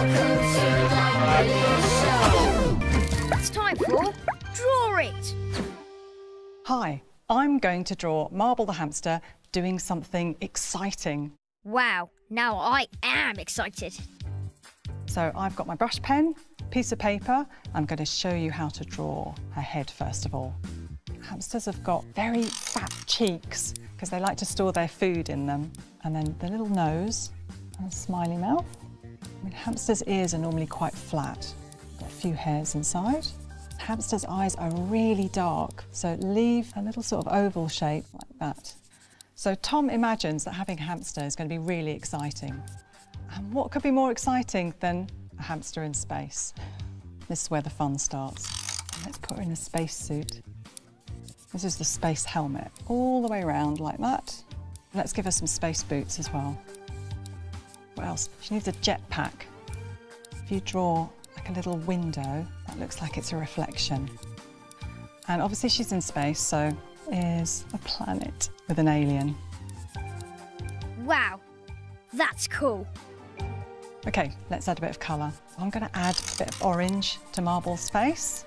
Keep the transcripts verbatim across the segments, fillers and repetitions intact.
Welcome to the Liz Show. It's time for Draw It. Hi, I'm going to draw Marble the Hamster doing something exciting. Wow, now I am excited. So I've got my brush pen, piece of paper. I'm going to show you how to draw her head first of all. Hamsters have got very fat cheeks because they like to store their food in them. And then the little nose and smiley mouth. I mean, hamsters' ears are normally quite flat, got a few hairs inside. Hamsters' eyes are really dark, so leave a little sort of oval shape like that. So Tom imagines that having a hamster is going to be really exciting. And what could be more exciting than a hamster in space? This is where the fun starts. Let's put her in a space suit. This is the space helmet, all the way around like that. Let's give her some space boots as well. What else? She needs a jetpack. If you draw like a little window, that looks like it's a reflection. And obviously she's in space, so here's a planet with an alien. Wow, that's cool. OK, let's add a bit of colour. I'm going to add a bit of orange to Marble's face.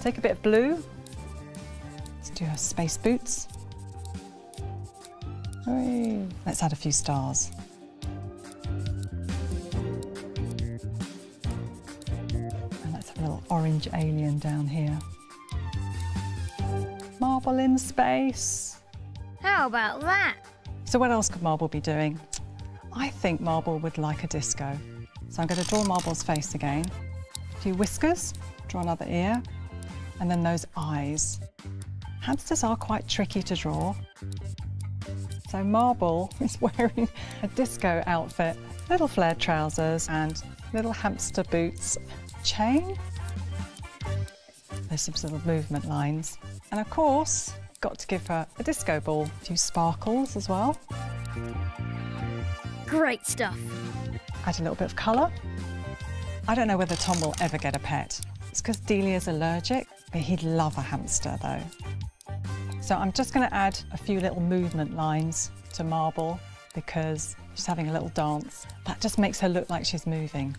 Take a bit of blue. Let's do her space boots. Hooray. Let's add a few stars. And let's have a little orange alien down here. Marble in space. How about that? So what else could Marble be doing? I think Marble would like a disco. So I'm going to draw Marble's face again. A few whiskers, draw another ear, and then those eyes. Hamsters are quite tricky to draw. So Marble is wearing a disco outfit, little flared trousers and little hamster boots. Chain. There's some little movement lines. And of course, got to give her a disco ball. A few sparkles as well. Great stuff. Add a little bit of colour. I don't know whether Tom will ever get a pet. It's because Delia's allergic, but he'd love a hamster though. So I'm just going to add a few little movement lines to Marble because she's having a little dance. That just makes her look like she's moving.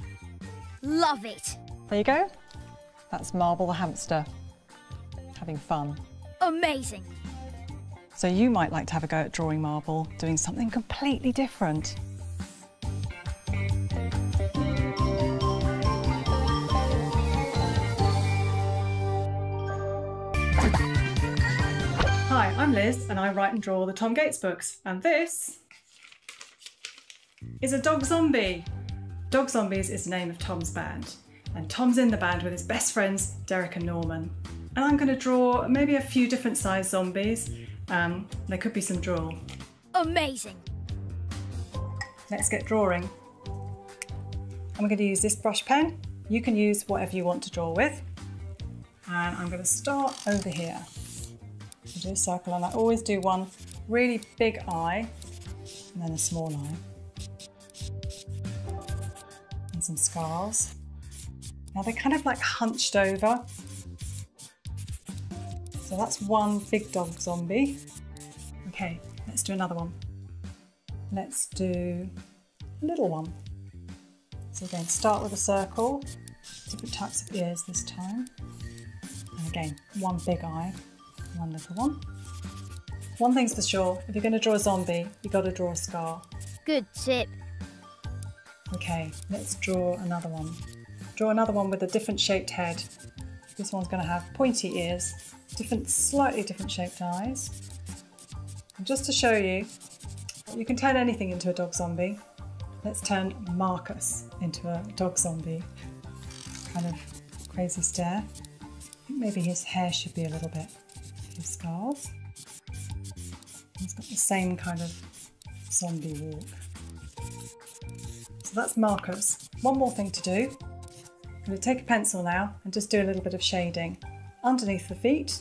Love it! There you go. That's Marble the hamster. Having fun. Amazing! So you might like to have a go at drawing Marble, doing something completely different. Hi, I'm Liz and I write and draw the Tom Gates books, and this is a dog zombie. Dog Zombies is the name of Tom's band, and Tom's in the band with his best friends Derek and Norman. And I'm going to draw maybe a few different size zombies. Um, there could be some drool. Amazing! Let's get drawing. I'm going to use this brush pen. You can use whatever you want to draw with. And I'm going to start over here. Do a circle, and I always do one really big eye and then a small eye and some scars. Now they're kind of like hunched over. So that's one big dog zombie. Okay, let's do another one. Let's do a little one. So again, start with a circle, different types of ears this time. And again, one big eye. One little one. One thing's for sure, if you're going to draw a zombie, you've got to draw a scar. Good tip. Okay, let's draw another one. Draw another one with a different shaped head. This one's going to have pointy ears, different, slightly different shaped eyes. And just to show you, you can turn anything into a dog zombie. Let's turn Marcus into a dog zombie. Kind of crazy stare. I think maybe his hair should be a little bit. Scars. He's got the same kind of zombie walk. So that's Marcus. One more thing to do. I'm going to take a pencil now and just do a little bit of shading underneath the feet.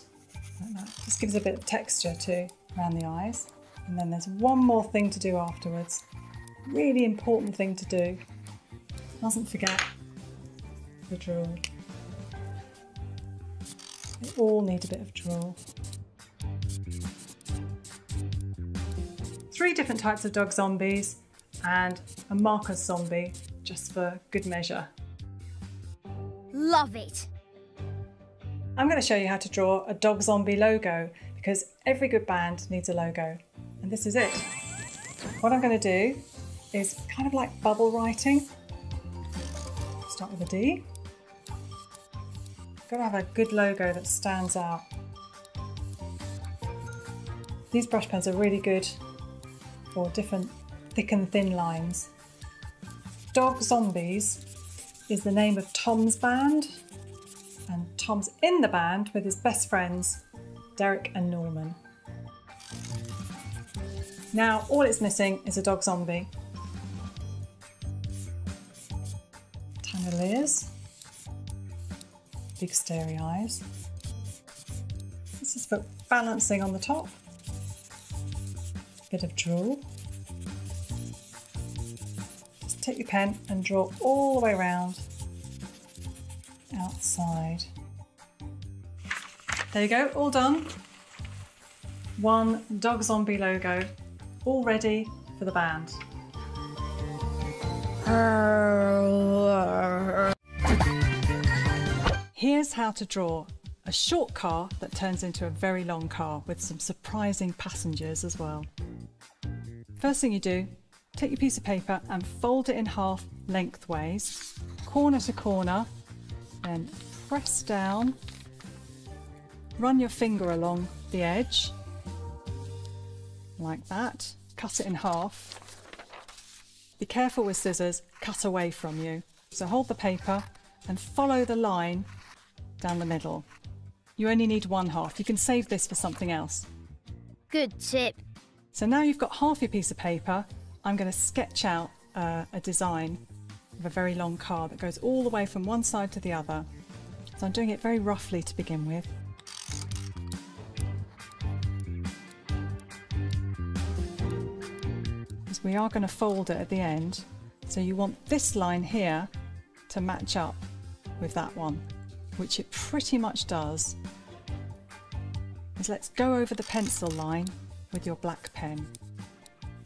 Like that. This gives a bit of texture too around the eyes. And then there's one more thing to do afterwards. Really important thing to do. Mustn't forget the drool. They all need a bit of drool. Three different types of dog zombies, and a Marcus zombie, just for good measure. Love it! I'm going to show you how to draw a Dog Zombie logo, because every good band needs a logo, and this is it. What I'm going to do is kind of like bubble writing. Start with a D. Got to have a good logo that stands out. These brush pens are really good for different thick and thin lines. Dog Zombies is the name of Tom's band, and Tom's in the band with his best friends, Derek and Norman. Now all it's missing is a dog zombie. Chandeliers, big starry eyes. This is for balancing on the top. Bit of drool. Just take your pen and draw all the way around outside. There you go, all done. One Dog Zombie logo, all ready for the band. Here's how to draw a short car that turns into a very long car with some surprising passengers as well. First thing you do, take your piece of paper and fold it in half lengthways, corner to corner, then press down, run your finger along the edge, like that, cut it in half. Be careful with scissors, cut away from you. So hold the paper and follow the line down the middle. You only need one half, you can save this for something else. Good tip. So now you've got half your piece of paper, I'm going to sketch out uh, a design of a very long car that goes all the way from one side to the other. So I'm doing it very roughly to begin with. Because we are going to fold it at the end, so you want this line here to match up with that one, which it pretty much does. So let's go over the pencil line with your black pen.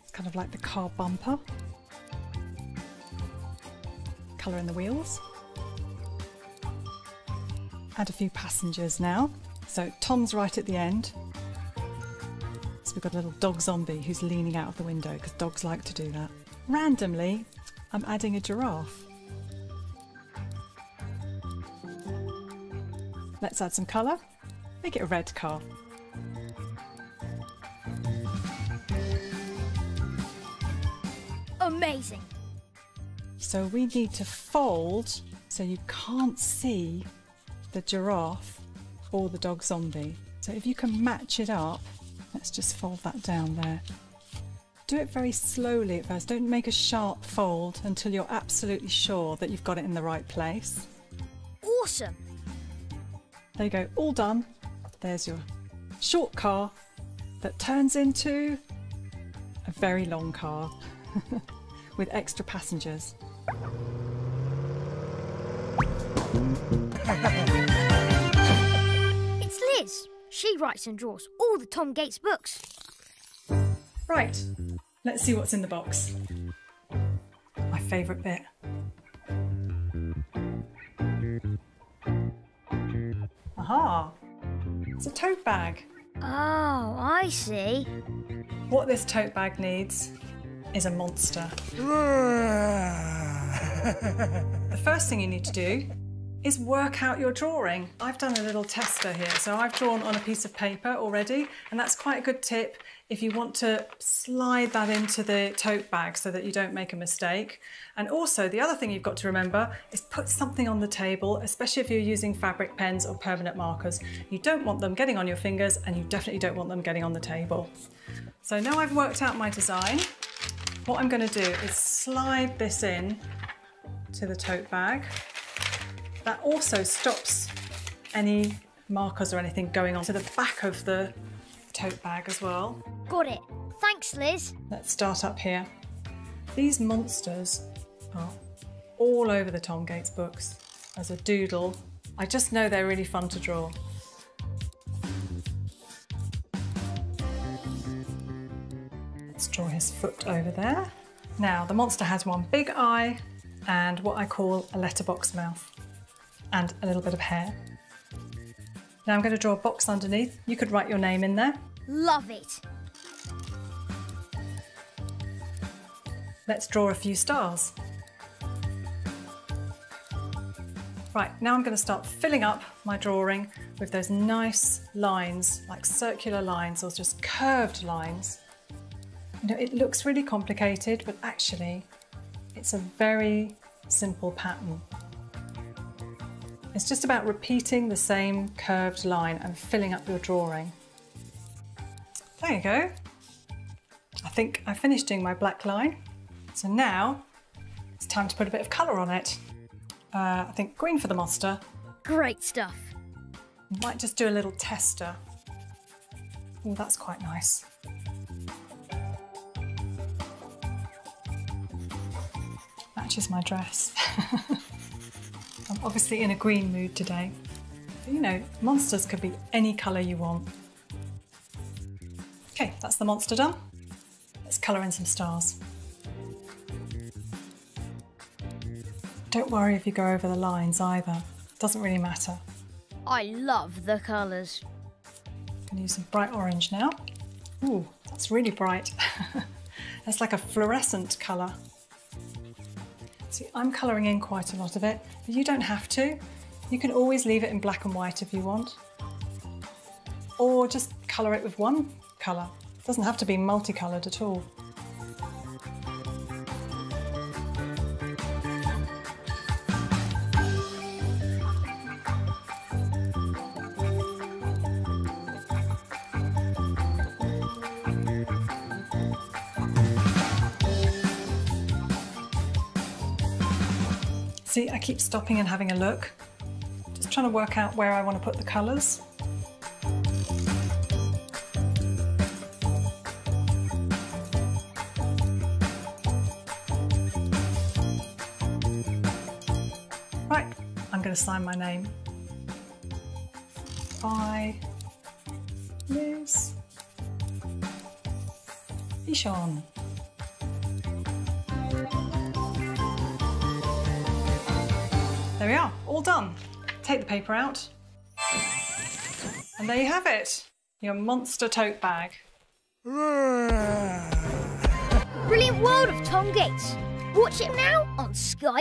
It's kind of like the car bumper. Colour in the wheels. Add a few passengers now. So Tom's right at the end. So we've got a little dog zombie who's leaning out of the window because dogs like to do that. Randomly, I'm adding a giraffe. Let's add some colour. Make it a red car. Amazing! So we need to fold so you can't see the giraffe or the dog zombie. So if you can match it up, let's just fold that down there. Do it very slowly at first, don't make a sharp fold until you're absolutely sure that you've got it in the right place. Awesome! There you go, all done. There's your short car that turns into a very long car. With extra passengers. It's Liz. She writes and draws all the Tom Gates books. Right, let's see what's in the box. My favourite bit. Aha! It's a tote bag. Oh, I see. What this tote bag needs is a monster. The first thing you need to do is work out your drawing. I've done a little tester here, so I've drawn on a piece of paper already, and that's quite a good tip if you want to slide that into the tote bag so that you don't make a mistake. And also, the other thing you've got to remember is put something on the table, especially if you're using fabric pens or permanent markers. You don't want them getting on your fingers, and you definitely don't want them getting on the table. So now I've worked out my design. What I'm going to do is slide this in to the tote bag. That also stops any markers or anything going on to the back of the tote bag as well. Got it. Thanks, Liz. Let's start up here. These monsters are all over the Tom Gates books as a doodle. I just know they're really fun to draw. Draw his foot over there. Now, the monster has one big eye and what I call a letterbox mouth and a little bit of hair. Now I'm going to draw a box underneath. You could write your name in there. Love it. Let's draw a few stars. Right, now I'm going to start filling up my drawing with those nice lines, like circular lines or just curved lines. You know, it looks really complicated, but actually it's a very simple pattern. It's just about repeating the same curved line and filling up your drawing. There you go. I think I finished doing my black line. So now it's time to put a bit of colour on it. Uh, I think green for the monster. Great stuff. Might just do a little tester. Oh, that's quite nice. Matches my dress. I'm obviously in a green mood today. But, you know, monsters could be any colour you want. Okay, that's the monster done. Let's colour in some stars. Don't worry if you go over the lines either. It doesn't really matter. I love the colours. I'm going to use some bright orange now. Ooh, that's really bright. That's like a fluorescent colour. See, I'm colouring in quite a lot of it, but you don't have to. You can always leave it in black and white if you want. Or just colour it with one colour. It doesn't have to be multicoloured at all. See, I keep stopping and having a look, just trying to work out where I want to put the colours. Right, I'm going to sign my name. Bye, Liz Pichon. There we are, all done. Take the paper out. And there you have it, your monster tote bag. Brilliant World of Tom Gates. Watch it now on Sky